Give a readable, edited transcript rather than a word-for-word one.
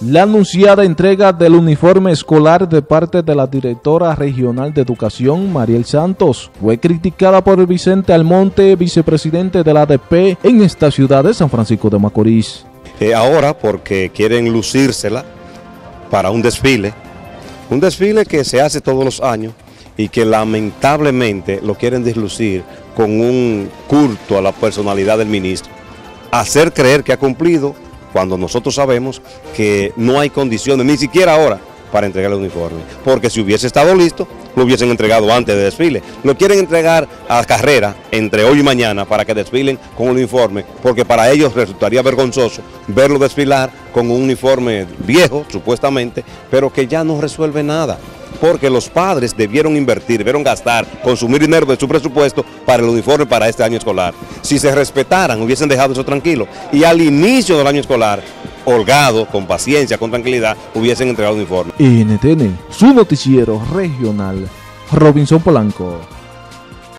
La anunciada entrega del uniforme escolar de parte de la directora regional de educación, Mariel Santos, fue criticada por Vicente Almonte, vicepresidente de la ADP en esta ciudad de San Francisco de Macorís. Ahora porque quieren lucírsela para un desfile que se hace todos los años y que lamentablemente lo quieren deslucir con un culto a la personalidad del ministro, hacer creer que ha cumplido cuando nosotros sabemos que no hay condiciones, ni siquiera ahora, para entregar el uniforme. Porque si hubiese estado listo, lo hubiesen entregado antes del desfile. Lo quieren entregar a carrera entre hoy y mañana para que desfilen con un uniforme, porque para ellos resultaría vergonzoso verlo desfilar con un uniforme viejo, supuestamente, pero que ya no resuelve nada. Porque los padres debieron invertir, debieron gastar, consumir dinero de su presupuesto para el uniforme para este año escolar. Si se respetaran, hubiesen dejado eso tranquilo. Y al inicio del año escolar, holgado, con paciencia, con tranquilidad, hubiesen entregado el uniforme. NTN, su noticiero regional, Robinson Polanco.